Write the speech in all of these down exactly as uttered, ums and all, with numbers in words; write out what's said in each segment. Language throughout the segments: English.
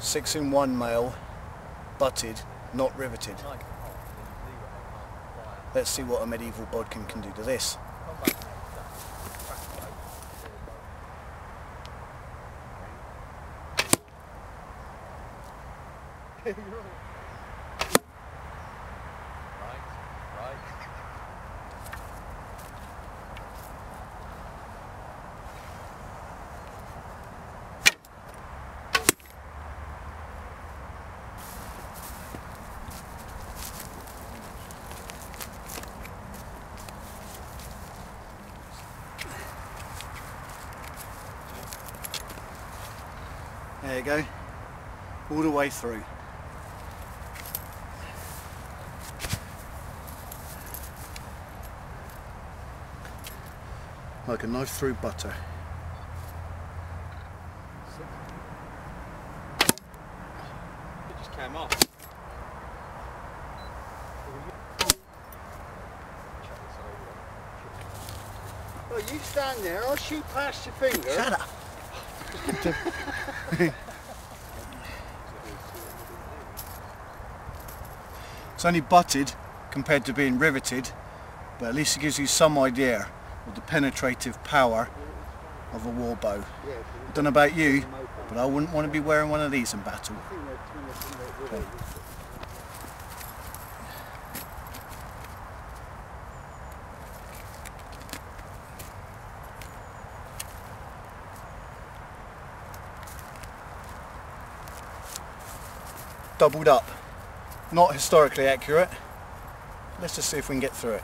Six in one male, butted, not riveted. Let's see what a medieval bodkin can do to this. Right, right. There you go, all the way through. Like a knife through butter. It just came off. Well, you stand there, I'll shoot past your finger. Shut up! It's only butted compared to being riveted, but at least it gives you some idea of the penetrative power of a war bow. I don't know about you, but I wouldn't want to be wearing one of these in battle. Okay. Doubled up. Not historically accurate. Let's just see if we can get through it.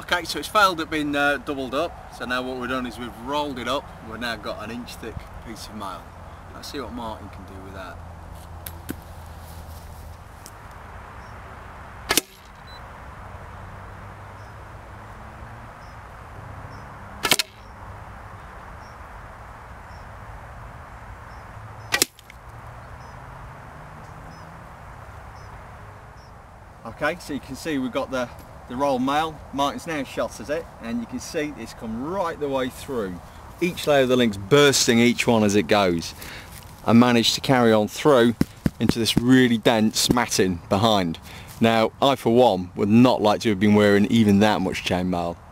Okay, so it's failed at being uh, doubled up, so now what we've done is we've rolled it up. We've now got an inch thick piece of mail. Let's see what Martin can do with that. Okay, so you can see we've got the The roll mail. Martin's now shot at it, and you can see it's come right the way through. Each layer of the link's bursting each one as it goes, and managed to carry on through into this really dense matting behind. Now, I for one would not like to have been wearing even that much chainmail.